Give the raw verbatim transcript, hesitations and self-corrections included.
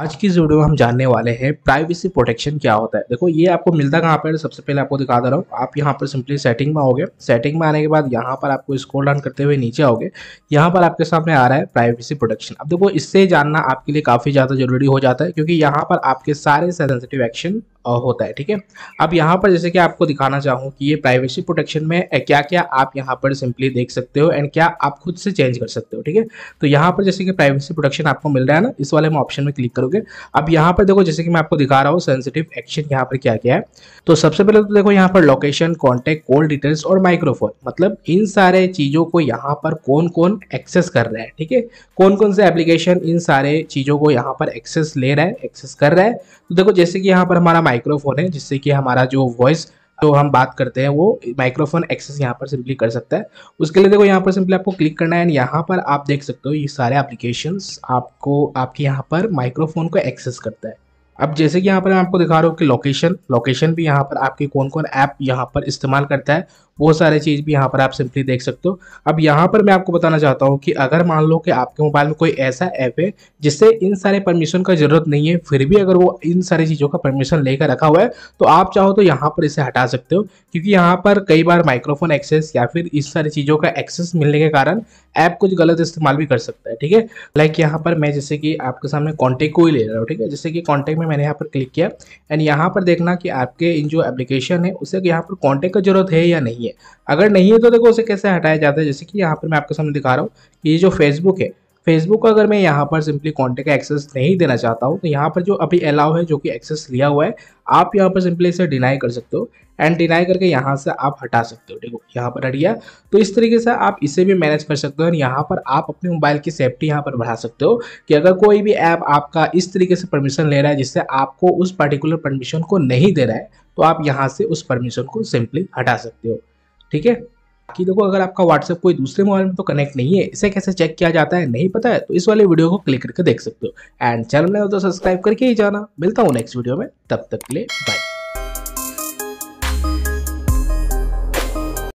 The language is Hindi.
आज की इस वीडियो में हम जानने वाले हैं प्राइवेसी प्रोटेक्शन क्या होता है। देखो ये आपको मिलता कहाँ पर, सबसे पहले आपको दिखा दे रहा हूँ। आप यहाँ पर सिंपली सेटिंग में आओगे, सेटिंग में आने के बाद यहाँ पर आपको स्क्रॉल डाउन करते हुए नीचे आओगे, यहाँ पर आपके सामने आ रहा है प्राइवेसी प्रोटेक्शन। अब देखो इससे जानना आपके लिए काफ़ी ज़्यादा जरूरी हो जाता है, क्योंकि यहाँ पर आपके सारे सेंसिटिव एक्शन होता है। ठीक है, अब यहाँ पर जैसे कि आपको दिखाना चाहूँ कि ये प्राइवेसी प्रोटेक्शन में क्या क्या आप यहाँ पर सिंपली देख सकते हो एंड क्या आप खुद से चेंज कर सकते हो। ठीक है, तो यहाँ पर जैसे कि प्राइवेसी प्रोटेक्शन आपको मिल रहा है ना, इस वाले में ऑप्शन में क्लिक करोगे। अब यहाँ पर देखो जैसे कि मैं आपको दिखा रहा हूँ सेंसिटिव एक्शन यहाँ पर क्या क्या है। तो सबसे पहले तो देखो यहाँ पर लोकेशन, कॉन्टेक्ट, कॉल डिटेल्स और माइक्रोफोन, मतलब इन सारे चीज़ों को यहाँ पर कौन कौन एक्सेस कर रहा है। ठीक है, कौन कौन से एप्लीकेशन इन सारे चीज़ों को यहाँ पर एक्सेस ले रहा है, एक्सेस कर रहा है। तो देखो जैसे कि यहाँ पर हमारा माइक्रोफोन है, जिससे कि हमारा जो वॉइस तो हम बात करते हैं वो माइक्रोफोन एक्सेस यहाँ पर सिंपली कर सकता है। उसके लिए देखो यहाँ पर सिंपली आपको क्लिक करना है एंड यहाँ पर आप देख सकते हो ये सारे एप्लीकेशंस आपको आपके यहाँ पर माइक्रोफोन को एक्सेस करता है। अब जैसे कि यहाँ पर मैं आपको दिखा रहा हूँ कि लोकेशन लोकेशन भी यहाँ पर आपके कौन कौन ऐप यहाँ पर इस्तेमाल करता है, वो सारे चीज़ भी यहाँ पर आप सिंपली देख सकते हो। अब यहाँ पर मैं आपको बताना चाहता हूँ कि अगर मान लो कि आपके मोबाइल में कोई ऐसा ऐप है जिससे इन सारे परमिशन का ज़रूरत नहीं है, फिर भी अगर वो इन सारी चीज़ों का परमिशन लेकर रखा हुआ है, तो आप चाहो तो यहाँ पर इसे हटा सकते हो, क्योंकि यहाँ पर कई बार माइक्रोफोन एक्सेस या फिर इस सारी चीज़ों का एक्सेस मिलने के कारण ऐप कुछ गलत इस्तेमाल भी कर सकता है। ठीक है, लाइक यहाँ पर मैं जैसे कि आपके सामने कॉन्टेक्ट को ही ले रहा हूँ। ठीक है, जैसे कि कॉन्टेक्ट में मैंने यहाँ पर क्लिक किया एंड यहाँ पर देखना कि आपके इन जो एप्लीकेशन है उसे यहाँ पर कॉन्टेक्ट का जरूरत है या नहीं है। अगर नहीं है तो देखो उसे कैसे हटाया जाता है। जैसे कि यहाँ पर मैं आपको सामने दिखा रहा हूँ कि ये जो फेसबुक है, फेसबुक अगर मैं यहाँ पर सिंपली कॉन्टेक्ट एक्सेस नहीं देना चाहता हूँ, तो यहाँ पर जो अभी अलाउ है, जो कि एक्सेस लिया हुआ है, आप यहाँ पर सिंपली इसे डिनाई कर सकते हो एंड डिनाई करके यहाँ से आप हटा सकते हो। ठीक है, यहाँ पर हट गया। तो इस तरीके से आप इसे भी मैनेज कर सकते हो और यहाँ पर आप अपने मोबाइल की सेफ्टी यहाँ पर बढ़ा सकते हो कि अगर कोई भी ऐप आपका इस तरीके से परमिशन ले रहा है जिससे आपको उस पर्टिकुलर परमिशन को नहीं दे रहा है, तो आप यहाँ से उस परमिशन को सिंपली हटा सकते हो। ठीक है, कि देखो अगर आपका व्हाट्सएप कोई दूसरे मोबाइल में तो कनेक्ट नहीं है, इसे कैसे चेक किया जाता है नहीं पता है, तो इस वाले वीडियो को क्लिक करके देख सकते हो एंड चैनल में तो सब्सक्राइब करके ही जाना। मिलता हूँ नेक्स्ट वीडियो में, तब तक के लिए बाय।